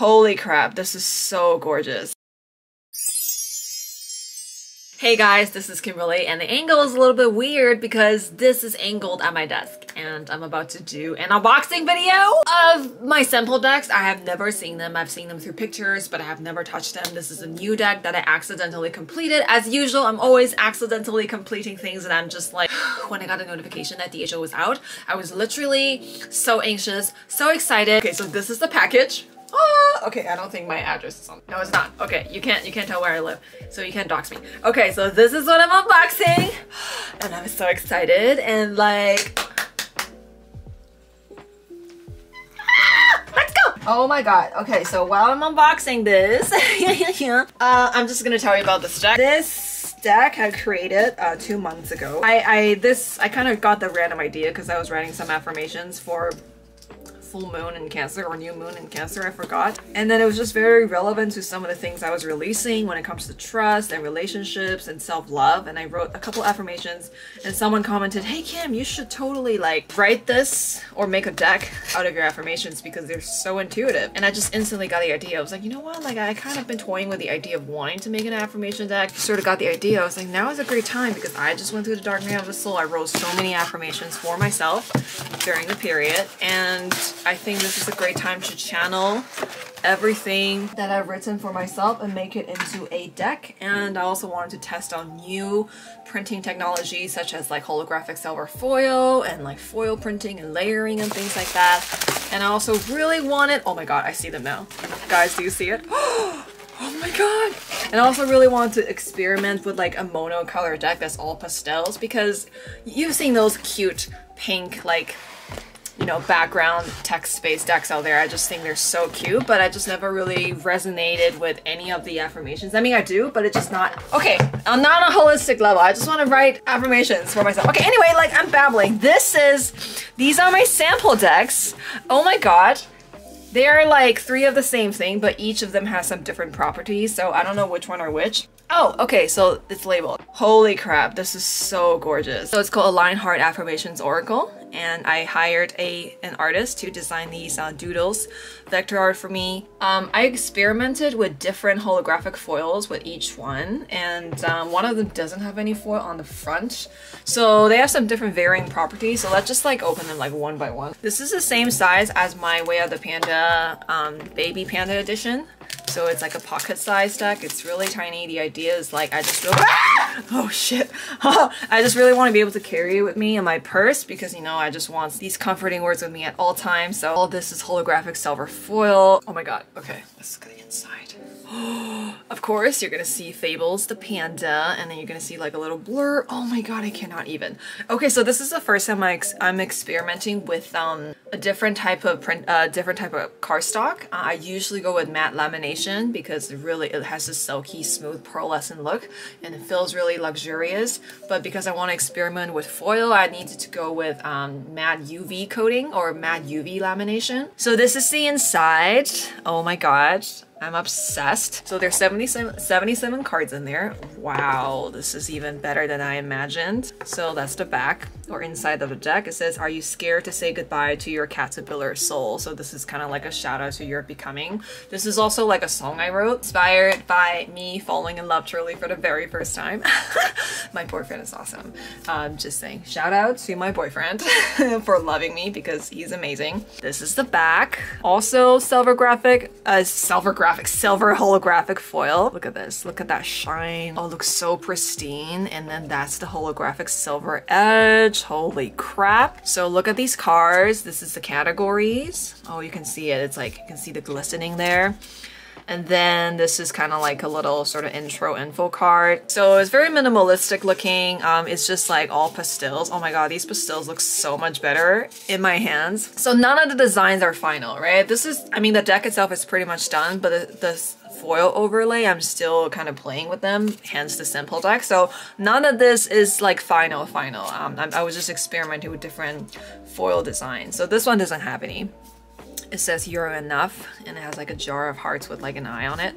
Holy crap, this is so gorgeous. Hey guys, this is Kimberly, and the angle is a little bit weird because this is angled at my desk, and I'm about to do an unboxing video of my sample decks. I have never seen them. I've seen them through pictures, but I have never touched them. This is a new deck that I accidentally completed. As usual, I'm always accidentally completing things, and I'm just like, when I got a notification that DHL was out, I was literally so anxious, so excited. Okay, so this is the package. Oh, okay, I don't think my address is on. No, it's not. Okay, you can't tell where I live, so you can't dox me. Okay, so this is what I'm unboxing, and I'm so excited and like, let's go! Oh my god. Okay, so while I'm unboxing this, I'm just gonna tell you about this deck. This deck I created 2 months ago. I kind of got the random idea because I was writing some affirmations for full moon in Cancer or new moon in Cancer, I forgot. And then it was just very relevant to some of the things I was releasing when it comes to trust and relationships and self-love. And I wrote a couple affirmations, and someone commented, hey Kim, you should totally like write this or make a deck out of your affirmations because they're so intuitive. And I just instantly got the idea. I was like, you know what? Like I kind of been toying with the idea of wanting to make an affirmation deck. Sort of got the idea. I was like, now is a great time because I just went through the dark night of the soul. I wrote so many affirmations for myself during the period, and I think this is a great time to channel everything that I've written for myself and make it into a deck. And I also wanted to test on new printing technology such as like holographic silver foil and like foil printing and layering and things like that. And I also really wanted, oh my god, I see them now. Guys, do you see it? Oh my god! And I also really want to experiment with like a mono color deck that's all pastels, because you've seen those cute pink like, you know, background text-based decks out there. I just think they're so cute, but I just never really resonated with any of the affirmations. I mean, I do, but it's just not, okay, I'm not on a holistic level. I just want to write affirmations for myself. Okay, anyway, like I'm babbling. These are my sample decks. Oh my god. They are like 3 of the same thing, but each of them has some different properties, so I don't know which one are which. Oh, okay, so it's labeled. Holy crap, this is so gorgeous. So it's called Align: Heart Affirmations Oracle, and I hired an artist to design these doodles, vector art for me. I experimented with different holographic foils with each one, and one of them doesn't have any foil on the front. So they have some different varying properties, so let's just like open them like one by one. This is the same size as my Way of the Panda, Baby Panda edition. So it's like a pocket-sized deck. It's really tiny. The idea is like I just feel, oh shit. I just really want to be able to carry it with me in my purse because, you know, I just want these comforting words with me at all times. So all this is holographic silver foil. Oh my god. Okay, let's go inside. Of course, you're gonna see Fables the Panda, and then you're gonna see like a little blur. Oh my god, I cannot even. Okay, so this is the first time I'm experimenting with a different type of print, different type of cardstock. I usually go with matte lamination because it has this silky, smooth, pearlescent look, and it feels really luxurious. But because I want to experiment with foil, I needed to go with matte UV coating or matte UV lamination. So this is the inside. Oh my god. I'm obsessed. So there's 77 cards in there. Wow, this is even better than I imagined. So that's the back or inside of the deck. It says, are you scared to say goodbye to your caterpillar soul? So this is kind of like a shout out to your becoming. This is also like a song I wrote, inspired by me falling in love truly for the very first time. My boyfriend is awesome. Just saying, shout out to my boyfriend for loving me because he's amazing. This is the back. Also silver holographic foil. Look at this, look at that shine. Oh, it looks so pristine. And then that's the holographic silver edge. Holy crap. So look at these cards. This is the categories. Oh, you can see it. It's like, you can see the glistening there. And then this is kind of like a little sort of intro info card. So it's very minimalistic looking. It's just like all pastels. Oh my god, these pastels look so much better in my hands. So none of the designs are final, right? This is, I mean, the deck itself is pretty much done, but the foil overlay, I'm still kind of playing with them, hence the sample deck. So none of this is like final. I was just experimenting with different foil designs. So this one doesn't have any. it says you're enough, and it has like a jar of hearts with like an eye on it.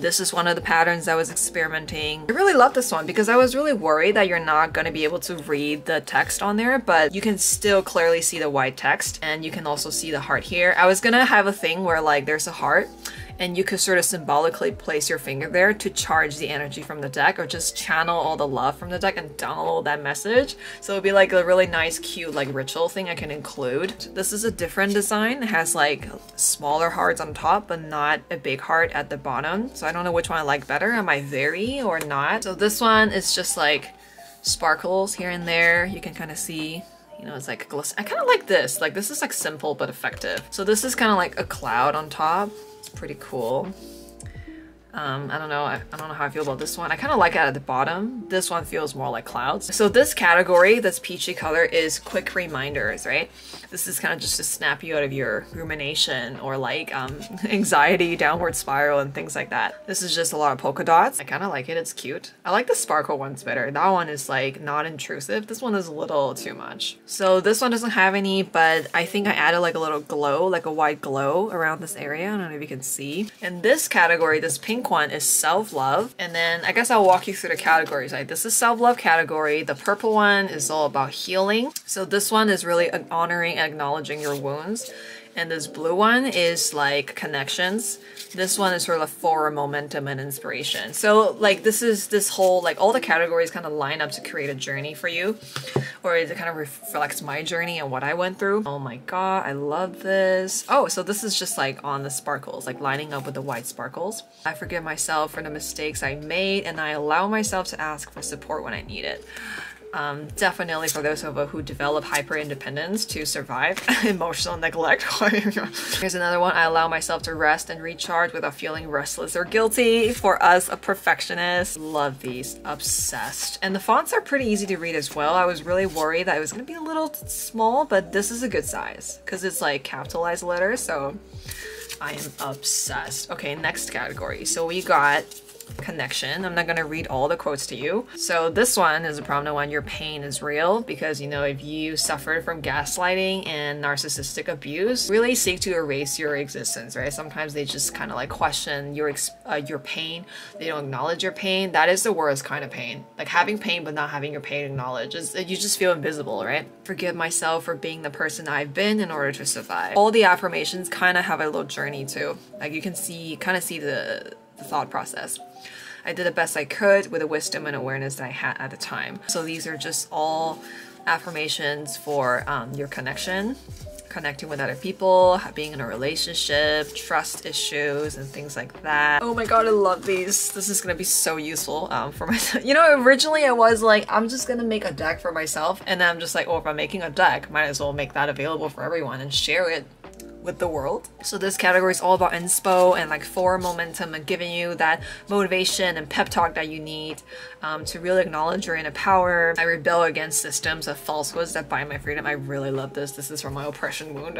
This is one of the patterns I was experimenting. I really love this one because I was really worried that you're not going to be able to read the text on there, but you can still clearly see the white text, and you can also see the heart here. I was going to have a thing where like there's a heart and you could sort of symbolically place your finger there to charge the energy from the deck, or just channel all the love from the deck and download that message. So it'd be like a really nice, cute, like ritual thing I can include. This is a different design. It has like smaller hearts on top, but not a big heart at the bottom. So I don't know which one I like better. I might vary or not. So this one is just like sparkles here and there. You can kind of see, you know, it's like gliss. I kind of like this. Like this is like simple, but effective. So this is kind of like a cloud on top. Pretty cool. I don't know. I don't know how I feel about this one. I kind of like it at the bottom. This one feels more like clouds. So this category, this peachy color, is quick reminders, right? This is kind of just to snap you out of your rumination or like anxiety, downward spiral, and things like that. This is just a lot of polka dots. I kind of like it. It's cute. I like the sparkle ones better. That one is like not intrusive. This one is a little too much. So this one doesn't have any, but I think I added like a little glow, like a white glow around this area. I don't know if you can see. In this category, this pink one is self-love, and then I guess I'll walk you through the categories. Like this is self-love category. The purple one is all about healing. So this one is really honoring and acknowledging your wounds, and this blue one is like connections. This one is sort of forward momentum and inspiration. So like this is this whole like all the categories kind of line up to create a journey for you, or it kind of reflects my journey and what I went through. Oh my god, I love this. Oh, so this is just like on the sparkles, like lining up with the white sparkles. I forgive myself for the mistakes I made, and I allow myself to ask for support when I need it. Definitely for those of us who develop hyper-independence to survive emotional neglect. Here's another one. I allow myself to rest and recharge without feeling restless or guilty. For us, a perfectionist. Love these. Obsessed. And the fonts are pretty easy to read as well. I was really worried that it was going to be a little small, but this is a good size because it's like capitalized letters, so I am obsessed. Okay, next category. So we got connection. I'm not going to read all the quotes to you. So this one is a prominent one. Your pain is real, because you know, if you suffered from gaslighting and narcissistic abuse, really seek to erase your existence, right? Sometimes they just kind of like question your pain. They don't acknowledge your pain. That is the worst kind of pain, like having pain but not having your pain acknowledged. You just feel invisible, right? Forgive myself for being the person I've been in order to survive. All the affirmations kind of have a little journey too, like you can see the thought process. I did the best I could with the wisdom and awareness that I had at the time. So these are just all affirmations for your connection, connecting with other people, being in a relationship, trust issues, and things like that. Oh my god, I love these. This is gonna be so useful for myself. You know, originally I was like, I'm just gonna make a deck for myself, and then I'm just like, oh, if I'm making a deck, might as well make that available for everyone and share it with the world. So this category is all about inspo and like forward momentum, and giving you that motivation and pep talk that you need to really acknowledge your inner power. I rebel against systems of falsehoods that bind my freedom. I really love this. This is from my oppression wound.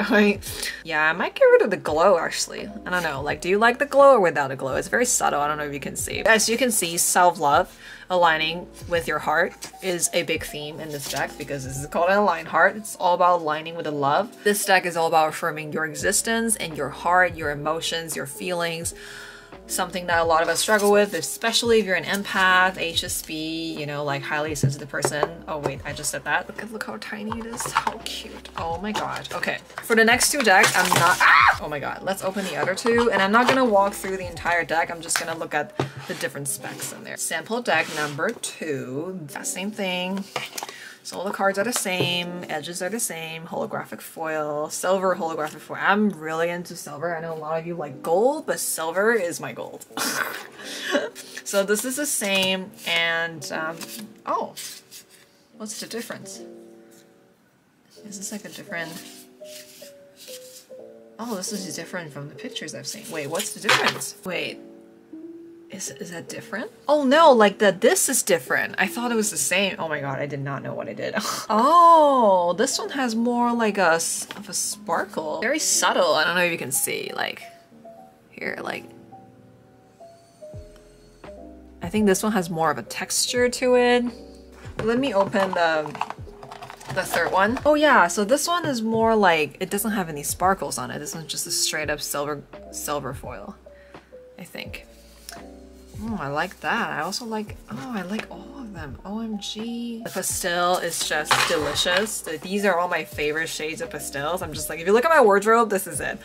Yeah, I might get rid of the glow actually. I don't know. Like, do you like the glow or without a glow? It's very subtle. I don't know if you can see. As you can see, self-love, aligning with your heart, is a big theme in this deck, because this is called an Align Heart. It's all about aligning with the love. This deck is all about affirming your existence and your heart, your emotions, your feelings. Something that a lot of us struggle with, especially if you're an empath, HSP, you know, like highly sensitive person. Oh wait, I just said that. Look how tiny it is. How cute. Oh my god. Okay, for the next two decks, I'm not... Ah! Oh my god. Let's open the other two, and I'm not gonna walk through the entire deck. I'm just gonna look at the different specs in there. Sample deck number 2. Yeah, same thing. So all the cards are the same, edges are the same, holographic foil, silver holographic foil. I'm really into silver. I know a lot of you like gold, but silver is my gold. So this is the same, and oh, what's the difference? Is this like a different... Oh, this is different from the pictures I've seen. Wait, what's the difference? Wait. Is that different? Oh no, like this is different. I thought it was the same. Oh my god, I did not know what I did. Oh, this one has more like of a sparkle. Very subtle. I don't know if you can see, like here, like I think this one has more of a texture to it. Let me open the the third one. Oh yeah, so this one is more like, it doesn't have any sparkles on it. This one's just a straight up silver foil, I think. Oh, I like that. I also like, oh, I like all of them. OMG. The pastel is just delicious. These are all my favorite shades of pastels. I'm just like, if you look at my wardrobe, this is it.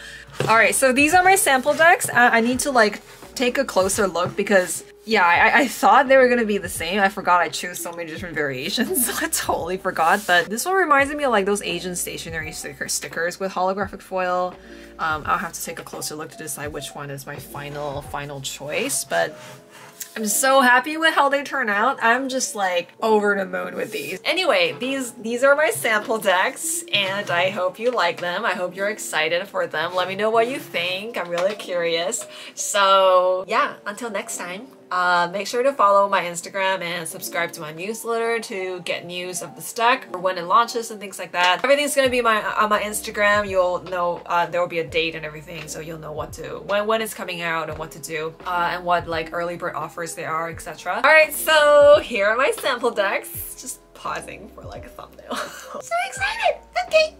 All right, so these are my sample decks. I need to like take a closer look because yeah, I thought they were gonna be the same. I forgot I chose so many different variations. I totally forgot, but this one reminds me of like those Asian stationery stickers with holographic foil. I'll have to take a closer look to decide which one is my final choice, but I'm so happy with how they turn out. I'm just like over the moon with these. Anyway, these are my sample decks and I hope you like them. I hope you're excited for them. Let me know what you think. I'm really curious. So yeah, until next time, make sure to follow my Instagram and subscribe to my newsletter to get news of this deck or when it launches and things like that. Everything's gonna be on my Instagram. You'll know, there will be a date and everything, so you'll know what to when it's coming out and what to do and what like early bird offers there are, etc. All right, so here are my sample decks. Just pausing for like a thumbnail. So excited. Okay.